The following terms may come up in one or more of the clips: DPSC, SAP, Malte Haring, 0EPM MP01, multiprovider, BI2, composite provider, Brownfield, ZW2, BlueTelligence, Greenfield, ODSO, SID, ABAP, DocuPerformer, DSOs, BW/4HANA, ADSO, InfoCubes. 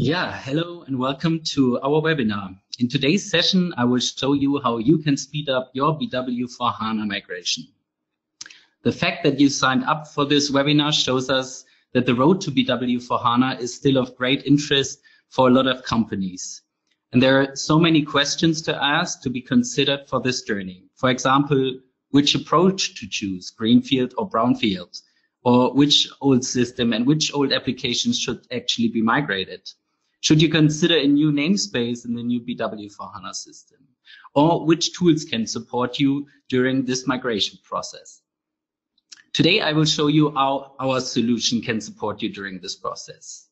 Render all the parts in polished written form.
Yeah, hello and welcome to our webinar. In today's session, I will show you how you can speed up your BW/4HANA migration. The fact that you signed up for this webinar shows us that the road to BW/4HANA is still of great interest for a lot of companies. And there are so many questions to ask to be considered for this journey. For example, which approach to choose, Greenfield or Brownfield, or which old system and which old applications should actually be migrated. Should you consider a new namespace in the new BW/4HANA system? Or which tools can support you during this migration process? Today, I will show you how our solution can support you during this process.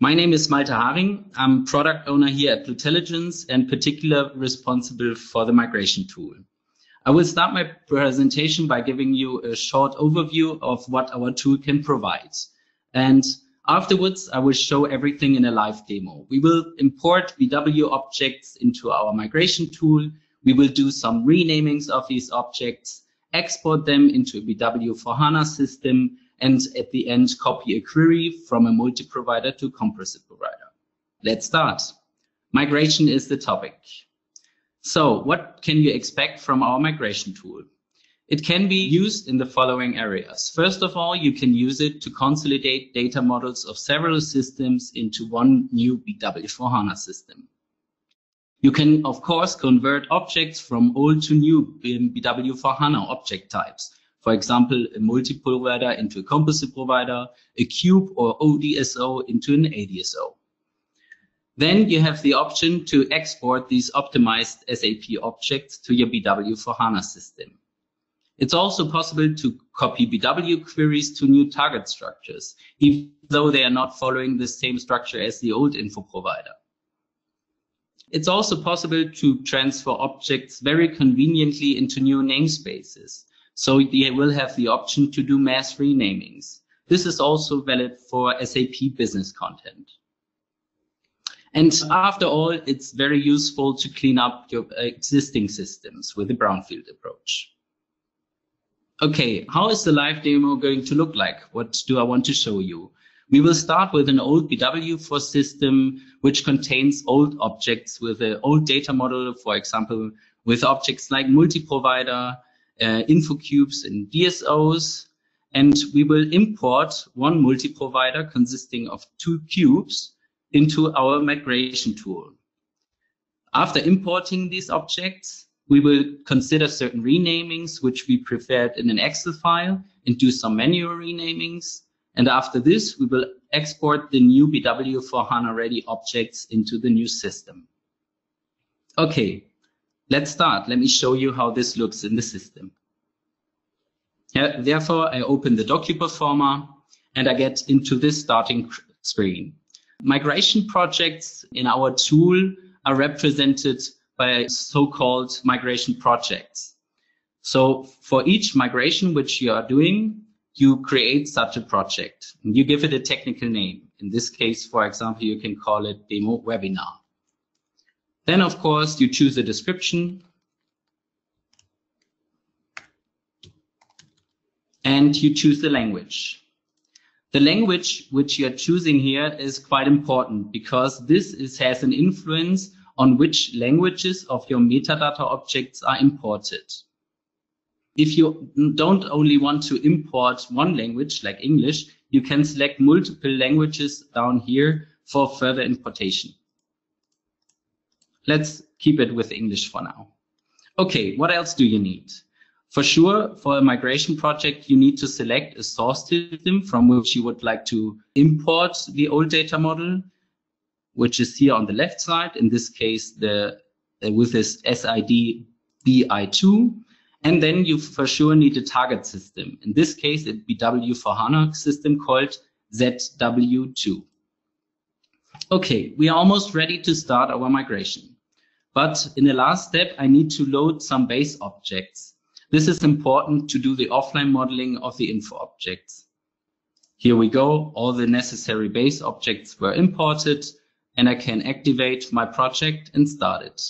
My name is Malte Haring. I'm product owner here at BlueTelligence and particularly responsible for the migration tool. I will start my presentation by giving you a short overview of what our tool can provide. And afterwards, I will show everything in a live demo. We will import BW objects into our migration tool. We will do some renamings of these objects, export them into a BW/4HANA system, and at the end, copy a query from a multiprovider to composite provider. Let's start. Migration is the topic. So what can you expect from our migration tool? It can be used in the following areas. First of all, you can use it to consolidate data models of several systems into one new BW/4HANA system. You can, of course, convert objects from old to new BW/4HANA object types. For example, a multiprovider into a composite provider, a cube or ODSO into an ADSO. Then you have the option to export these optimized SAP objects to your BW/4HANA system. It's also possible to copy BW queries to new target structures, even though they are not following the same structure as the old info provider. It's also possible to transfer objects very conveniently into new namespaces, so you will have the option to do mass renamings. This is also valid for SAP business content. And after all, it's very useful to clean up your existing systems with the Brownfield approach. Okay, how is the live demo going to look like? What do I want to show you? We will start with an old BW/4 system, which contains old objects with an old data model, for example, with objects like multiprovider, InfoCubes and DSOs. And we will import one multiprovider consisting of two cubes into our migration tool. After importing these objects, we will consider certain renamings, which we prepared in an Excel file, and do some manual renamings. And after this, we will export the new BW/4HANA ready objects into the new system. Okay, let's start. Let me show you how this looks in the system. Therefore, I open the DocuPerformer and I get into this starting screen. Migration projects in our tool are represented by so-called migration projects. So for each migration which you are doing, you create such a project. You give it a technical name. In this case, for example, you can call it Demo Webinar. Then, of course, you choose a description. And you choose the language. The language which you're choosing here is quite important because this has an influence on which languages of your metadata objects are imported. If you don't only want to import one language like English, you can select multiple languages down here for further importation. Let's keep it with English for now. Okay, what else do you need? For sure, for a migration project, you need to select a source system from which you would like to import the old data model, which is here on the left side. In this case, with this SID BI2. And then you for sure need a target system. In this case, a BW/4HANA system called ZW2. Okay, we are almost ready to start our migration. But in the last step, I need to load some base objects. This is important to do the offline modeling of the info objects. Here we go. All the necessary base objects were imported, and I can activate my project and start it.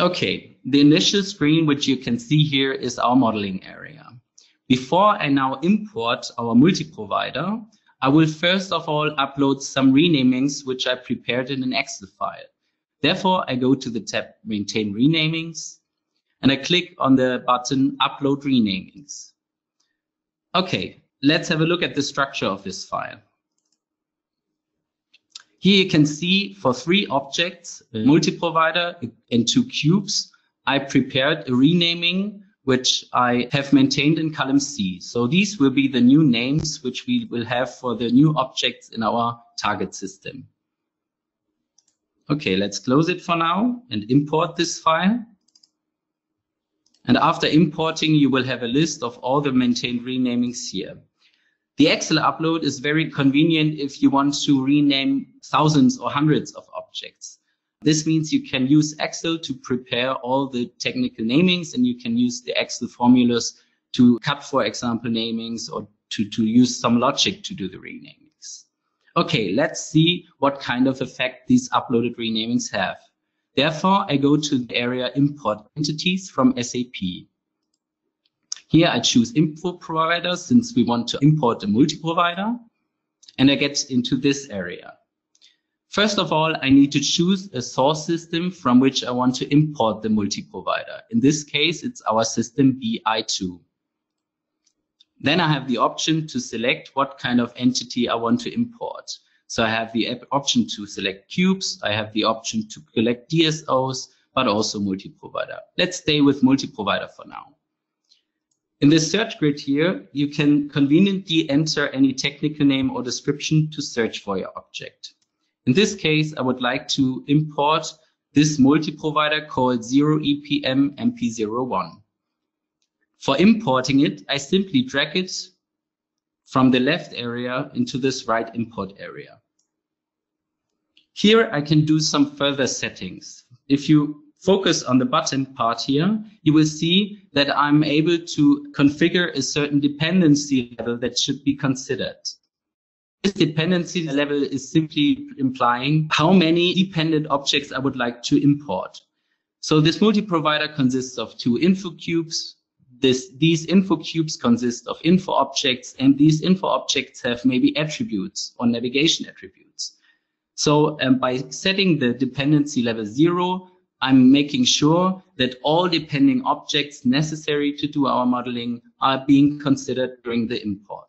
Okay, the initial screen which you can see here is our modeling area. Before I now import our multi-provider, I will first of all upload some renamings which I prepared in an Excel file. Therefore, I go to the tab Maintain Renamings and I click on the button Upload Renamings. Okay, let's have a look at the structure of this file. Here you can see for three objects, a multi-provider and two cubes, I prepared a renaming which I have maintained in column C. So these will be the new names which we will have for the new objects in our target system. Okay, let's close it for now and import this file. And after importing, you will have a list of all the maintained renamings here. The Excel upload is very convenient if you want to rename thousands or hundreds of objects. This means you can use Excel to prepare all the technical namings, and you can use the Excel formulas to cut, for example, namings or to use some logic to do the renamings. Okay, let's see what kind of effect these uploaded renamings have. Therefore, I go to the area Import Entities from SAP. Here I choose Import Provider since we want to import a multi-provider, and I get into this area. First of all, I need to choose a source system from which I want to import the multi-provider. In this case, it's our system BI2. Then I have the option to select what kind of entity I want to import. So I have the option to select cubes, I have the option to select DSOs, but also multi-provider. Let's stay with multi-provider for now. In this search grid here, you can conveniently enter any technical name or description to search for your object. In this case, I would like to import this multi-provider called 0EPM MP01. For importing it, I simply drag it from the left area into this right import area. Here I can do some further settings. If you focus on the button part here, you will see that I'm able to configure a certain dependency level that should be considered. This dependency level is simply implying how many dependent objects I would like to import. So this multi-provider consists of two InfoCubes. These InfoCubes consist of info objects, and these info objects have maybe attributes or navigation attributes. So by setting the dependency level 0, I'm making sure that all depending objects necessary to do our modeling are being considered during the import.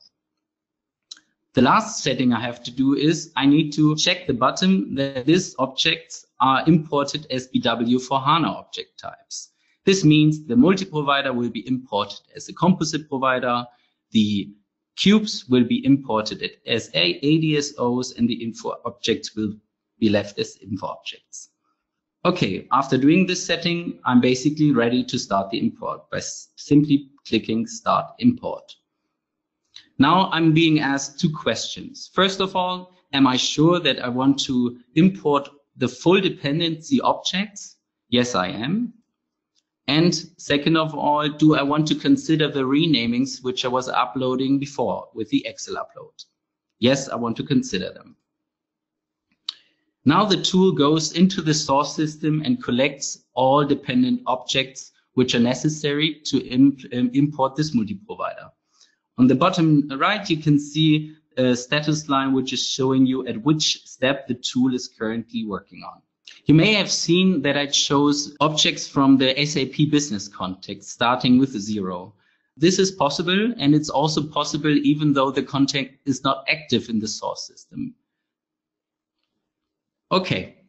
The last setting I have to do is I need to check the button that these objects are imported as BW/4HANA object types. This means the multi-provider will be imported as a composite provider, the cubes will be imported as ADSOs, and the info objects will be left as info objects. Okay, after doing this setting, I'm basically ready to start the import by simply clicking Start Import. Now I'm being asked two questions. First of all, am I sure that I want to import the full dependency objects? Yes, I am. And second of all, do I want to consider the renamings which I was uploading before with the Excel upload? Yes, I want to consider them. Now the tool goes into the source system and collects all dependent objects which are necessary to import this multi-provider. On the bottom right, you can see a status line which is showing you at which step the tool is currently working on. You may have seen that I chose objects from the SAP business context, starting with 0. This is possible, and it's also possible even though the context is not active in the source system. Okay,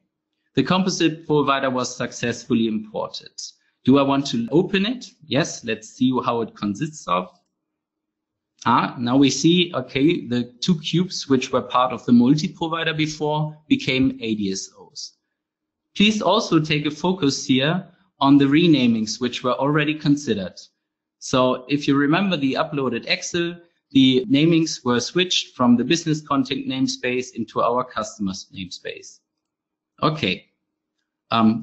the composite provider was successfully imported. Do I want to open it? Yes, let's see how it consists of. Now we see, okay, the two cubes which were part of the multi-provider before became ADSOs. Please also take a focus here on the renamings which were already considered. So if you remember the uploaded Excel, the namings were switched from the business content namespace into our customer's namespace. Okay,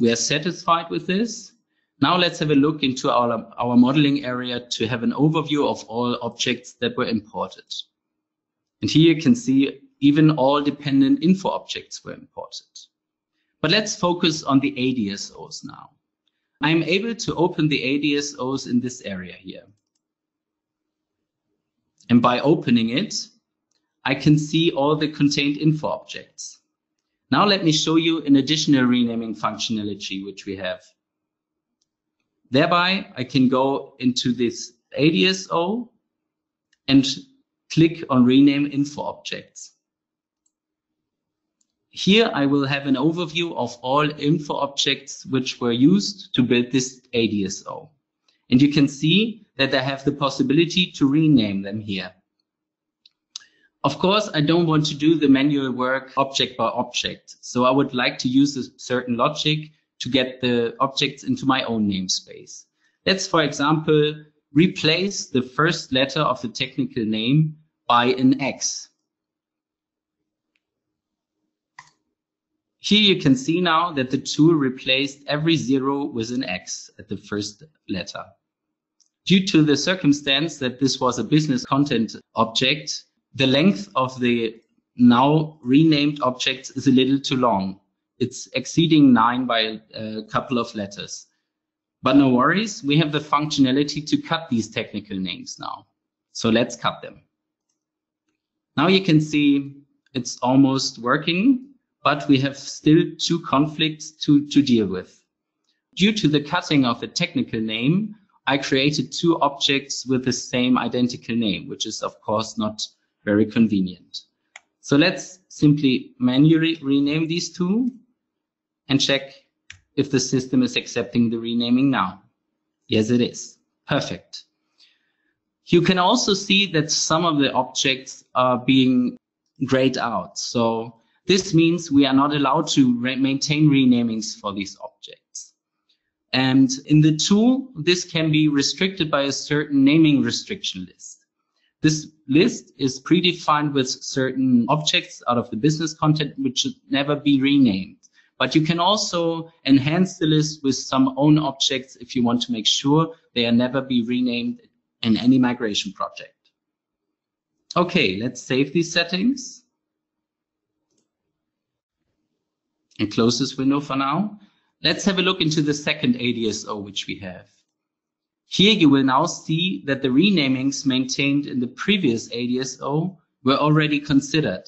we are satisfied with this. Now let's have a look into our modeling area to have an overview of all objects that were imported. And here you can see even all dependent info objects were imported. But let's focus on the ADSOs now. I'm able to open the ADSOs in this area here. And by opening it, I can see all the contained info objects. Now let me show you an additional renaming functionality which we have. Thereby, I can go into this ADSO and click on rename info objects. Here I will have an overview of all info objects which were used to build this ADSO. And you can see that I have the possibility to rename them here. Of course, I don't want to do the manual work object by object. So I would like to use a certain logic to get the objects into my own namespace. Let's, for example, replace the first letter of the technical name by an X. Here you can see now that the tool replaced every zero with an X at the first letter. Due to the circumstance that this was a business content object, the length of the now renamed objects is a little too long. It's exceeding 9 by a couple of letters. But no worries, we have the functionality to cut these technical names now. So let's cut them. Now you can see it's almost working, but we have still two conflicts to deal with. Due to the cutting of the technical name, I created two objects with the same identical name, which is of course not very convenient. So let's simply manually rename these two and check if the system is accepting the renaming now. Yes, it is. Perfect. You can also see that some of the objects are being grayed out. So this means we are not allowed to maintain renamings for these objects. And in the tool, this can be restricted by a certain naming restriction list. This list is predefined with certain objects out of the business content which should never be renamed. But you can also enhance the list with some own objects if you want to make sure they are never be renamed in any migration project. Okay, let's save these settings and close this window for now. Let's have a look into the second ADSO which we have. Here you will now see that the renamings maintained in the previous ADSO were already considered.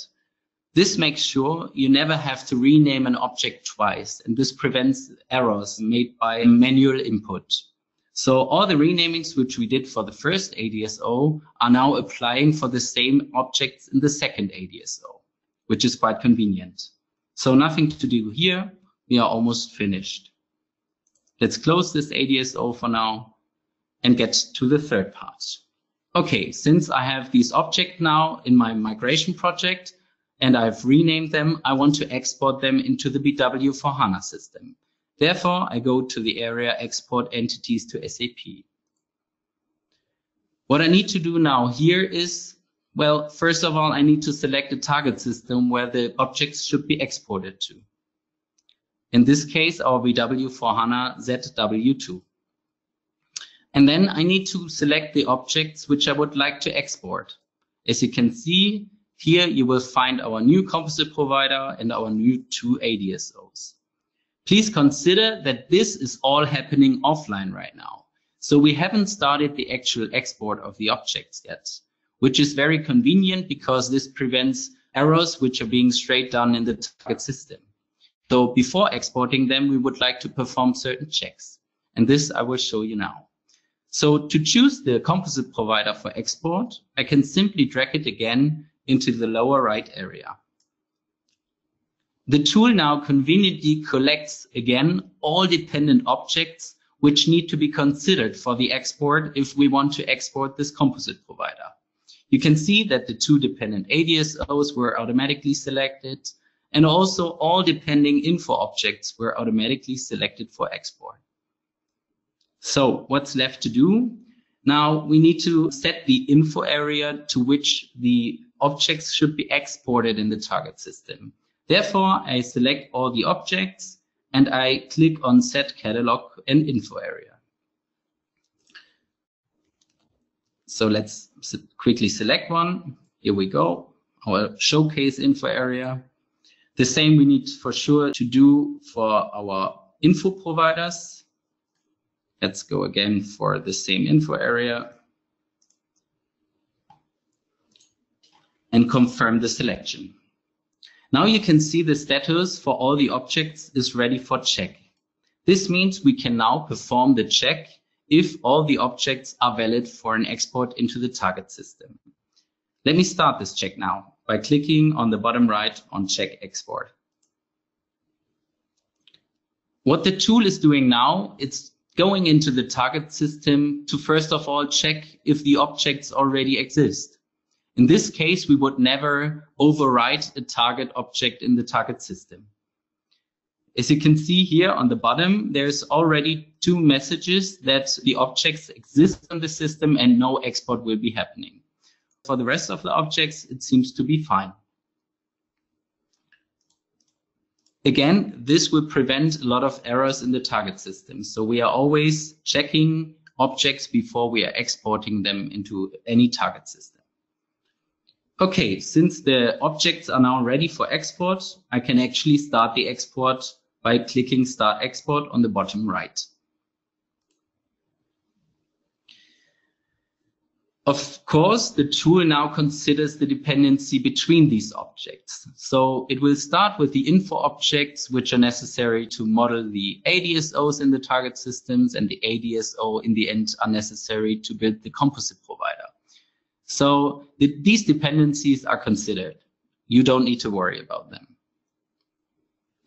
This makes sure you never have to rename an object twice, and this prevents errors made by manual input. So all the renamings which we did for the first ADSO are now applying for the same objects in the second ADSO, which is quite convenient. So nothing to do here. We are almost finished. Let's close this ADSO for now and get to the third part. Okay, since I have these objects now in my migration project, and I've renamed them, I want to export them into the BW/4HANA system. Therefore, I go to the area Export Entities to SAP. What I need to do now here is, well, first of all, I need to select a target system where the objects should be exported to. In this case, our BW/4HANA ZW2. And then I need to select the objects which I would like to export. As you can see, here you will find our new composite provider and our new two ADSOs. Please consider that this is all happening offline right now. So we haven't started the actual export of the objects yet, which is very convenient because this prevents errors which are being straight done in the target system. So before exporting them, we would like to perform certain checks. And this I will show you now. So to choose the composite provider for export, I can simply drag it again into the lower right area. The tool now conveniently collects again all dependent objects which need to be considered for the export if we want to export this composite provider. You can see that the two dependent ADSOs were automatically selected, and also all depending info objects were automatically selected for export. So what's left to do? Now we need to set the info area to which the objects should be exported in the target system. Therefore, I select all the objects and I click on Set Catalog and Info Area. So let's quickly select one. Here we go, our showcase info area. The same we need for sure to do for our info providers. Let's go again for the same info area. and confirm the selection. Now you can see the status for all the objects is ready for check. This means we can now perform the check if all the objects are valid for an export into the target system. Let me start this check now by clicking on the bottom right on Check Export. What the tool is doing now, it's going into the target system to first of all check if the objects already exist. In this case, we would never overwrite a target object in the target system. As you can see here on the bottom, there's already two messages that the objects exist on the system and no export will be happening. For the rest of the objects, it seems to be fine. Again, this will prevent a lot of errors in the target system. So we are always checking objects before we are exporting them into any target system. Okay, since the objects are now ready for export, I can actually start the export by clicking Start Export on the bottom right. Of course, the tool now considers the dependency between these objects. So it will start with the info objects, which are necessary to model the ADSOs in the target systems, and the ADSO in the end are necessary to build the composite provider. So these dependencies are considered. You don't need to worry about them.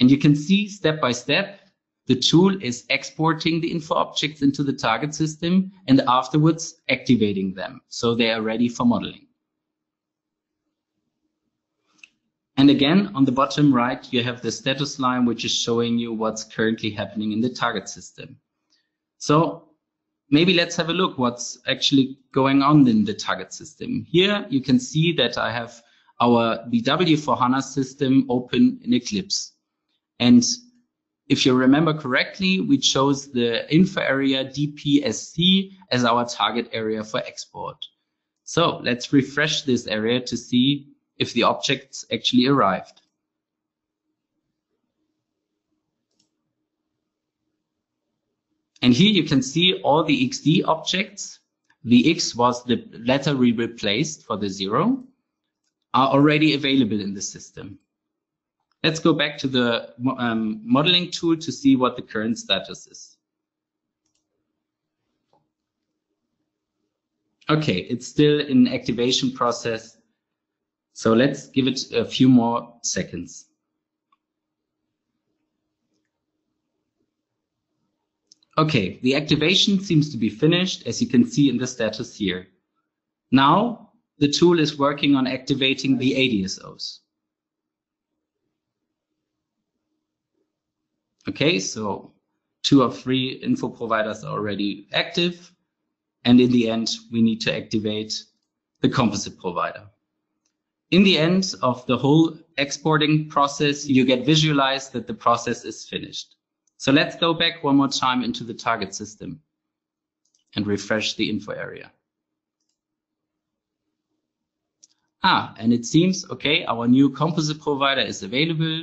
And you can see step by step, the tool is exporting the info objects into the target system and afterwards activating them, so they are ready for modeling. And again, on the bottom right, you have the status line, which is showing you what's currently happening in the target system. So maybe let's have a look what's actually going on in the target system. Here you can see that I have our BW/4HANA system open in Eclipse. And if you remember correctly, we chose the info area DPSC as our target area for export. So let's refresh this area to see if the objects actually arrived. And here you can see all the XD objects. The X was the letter we replaced for the 0, are already available in the system. Let's go back to the modeling tool to see what the current status is. Okay, it's still in activation process. So let's give it a few more seconds. Okay, the activation seems to be finished, as you can see in the status here. Now, the tool is working on activating the ADSOs. Okay, so 2 of 3 info providers are already active. And in the end, we need to activate the composite provider. In the end of the whole exporting process, you get visualized that the process is finished. So let's go back one more time into the target system and refresh the info area. And it seems, okay, our new composite provider is available.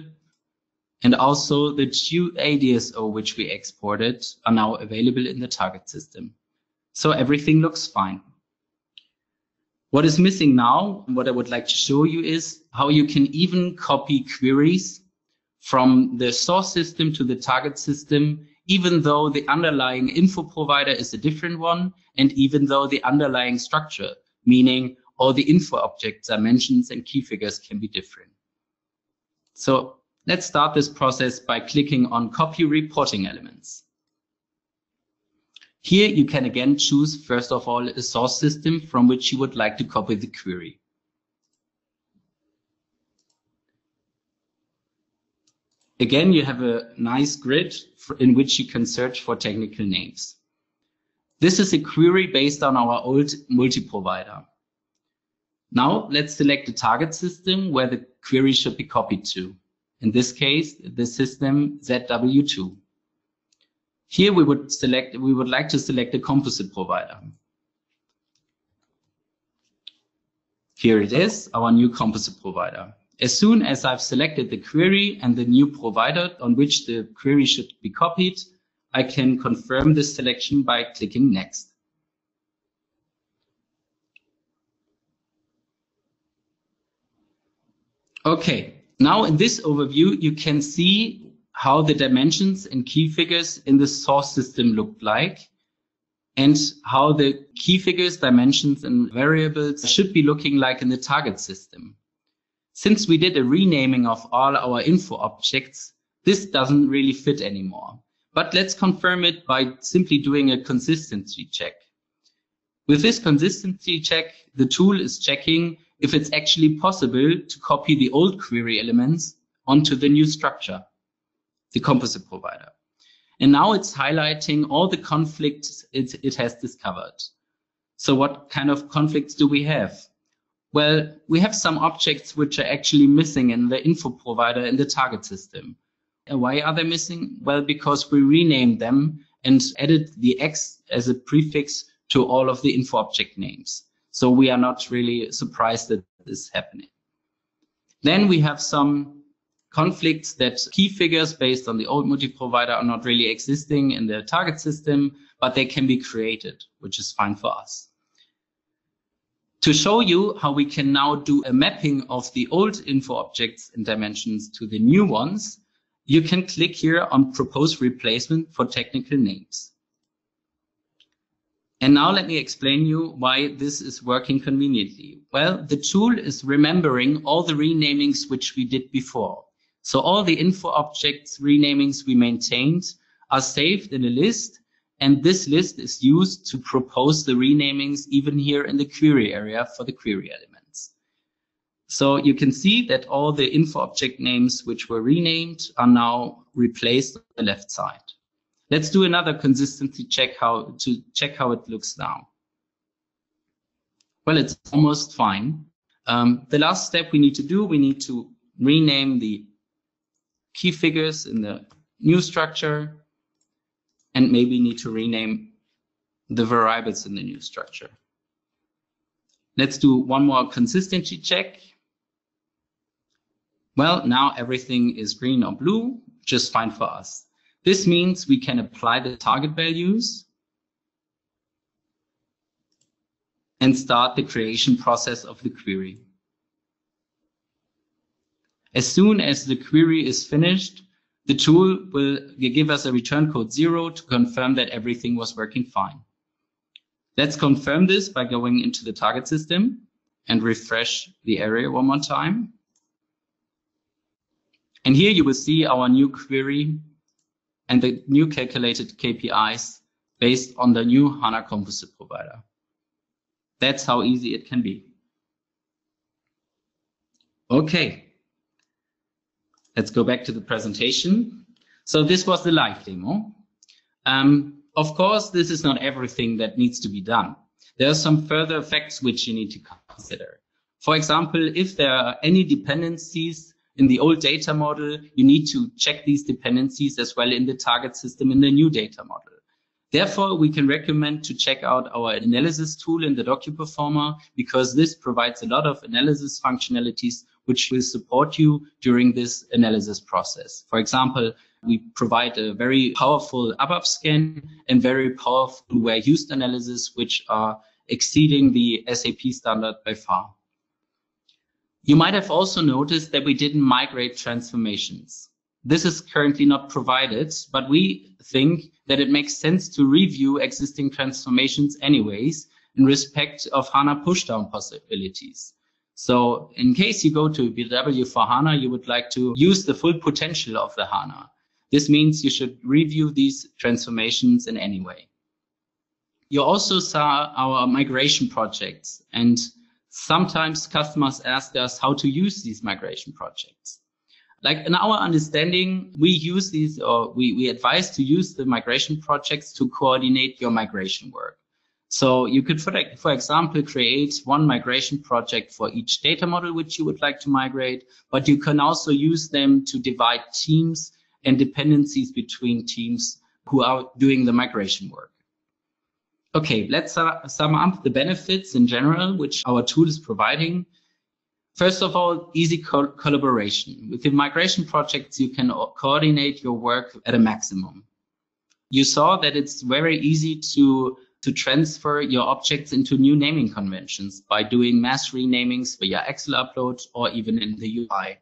And also the 2 ADSO, which we exported, are now available in the target system. So everything looks fine. What is missing now, and what I would like to show you, is how you can even copy queries from the source system to the target system, even though the underlying info provider is a different one, and even though the underlying structure, meaning all the info objects, dimensions, and key figures can be different. So let's start this process by clicking on Copy Reporting Elements. Here you can again choose, first of all, a source system from which you would like to copy the query. Again, you have a nice grid in which you can search for technical names. This is a query based on our old multi-provider. Now let's select the target system where the query should be copied to. In this case, the system ZW2. Here we would like to select a composite provider. Here it is, our new composite provider. As soon as I've selected the query and the new provider on which the query should be copied, I can confirm this selection by clicking Next. Okay, now in this overview, you can see how the dimensions and key figures in the source system looked like and how the key figures, dimensions, and variables should be looking like in the target system. Since we did a renaming of all our info objects, this doesn't really fit anymore. But let's confirm it by simply doing a consistency check. With this consistency check, the tool is checking if it's actually possible to copy the old query elements onto the new structure, the composite provider. And now it's highlighting all the conflicts it has discovered. So what kind of conflicts do we have? Well, we have some objects which are actually missing in the info provider in the target system. And why are they missing? Well, because we renamed them and added the X as a prefix to all of the info object names. So we are not really surprised that this is happening. Then we have some conflicts that key figures based on the old multi-provider are not really existing in the target system, but they can be created, which is fine for us. To show you how we can now do a mapping of the old info objects and dimensions to the new ones, you can click here on Propose Replacement for Technical Names. And now let me explain you why this is working conveniently. Well, the tool is remembering all the renamings which we did before. So all the info objects renamings we maintained are saved in a list, and this list is used to propose the renamings even here in the query area for the query elements. So you can see that all the info object names which were renamed are now replaced on the left side. Let's do another consistency check to check how it looks now. Well, it's almost fine. The last step we need to do, we need to rename the key figures in the new structure and maybe need to rename the variables in the new structure. Let's do one more consistency check. Well, now everything is green or blue, just fine for us. This means we can apply the target values and start the creation process of the query. As soon as the query is finished, the tool will give us a return code 0 to confirm that everything was working fine. Let's confirm this by going into the target system and refresh the area one more time. And here you will see our new query and the new calculated KPIs based on the new HANA composite provider. That's how easy it can be. Okay, let's go back to the presentation. So this was the live demo. Of course, this is not everything that needs to be done. There are some further facts which you need to consider. For example, if there are any dependencies in the old data model, you need to check these dependencies as well in the target system in the new data model. Therefore, we can recommend to check out our analysis tool in the DocuPerformer, because this provides a lot of analysis functionalities which will support you during this analysis process. For example, we provide a very powerful ABAP scan and very powerful where used analysis, which are exceeding the SAP standard by far. You might have also noticed that we didn't migrate transformations. This is currently not provided, but we think that it makes sense to review existing transformations anyways in respect of HANA pushdown possibilities. So in case you go to BW/4HANA, you would like to use the full potential of the HANA. This means you should review these transformations in any way. You also saw our migration projects, and sometimes customers ask us how to use these migration projects. Like in our understanding, we use these, or we advise to use the migration projects to coordinate your migration work. So you could, for example, create one migration project for each data model which you would like to migrate, but you can also use them to divide teams and dependencies between teams who are doing the migration work. Okay, let's sum up the benefits in general, which our tool is providing. First of all, easy collaboration. Within migration projects, you can coordinate your work at a maximum. You saw that it's very easy to to transfer your objects into new naming conventions by doing mass renamings via Excel upload or even in the UI.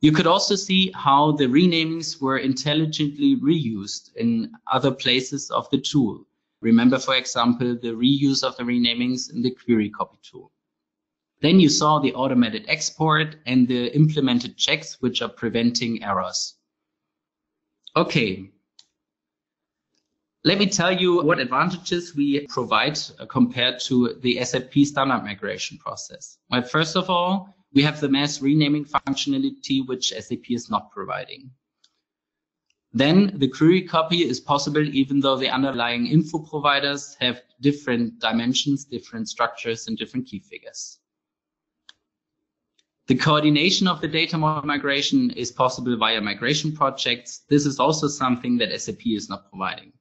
You could also see how the renamings were intelligently reused in other places of the tool. Remember, for example, the reuse of the renamings in the query copy tool. Then you saw the automated export and the implemented checks, which are preventing errors. Okay. Let me tell you what advantages we provide compared to the SAP standard migration process. Well, first of all, we have the mass renaming functionality, which SAP is not providing. Then the query copy is possible even though the underlying info providers have different dimensions, different structures, and different key figures. The coordination of the data model migration is possible via migration projects. This is also something that SAP is not providing.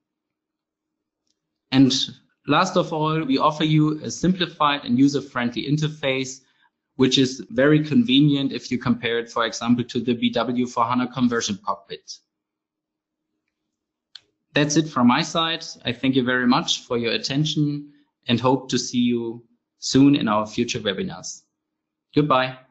And last of all, we offer you a simplified and user-friendly interface, which is very convenient if you compare it, for example, to the BW/4HANA conversion cockpit. That's it from my side. I thank you very much for your attention and hope to see you soon in our future webinars. Goodbye.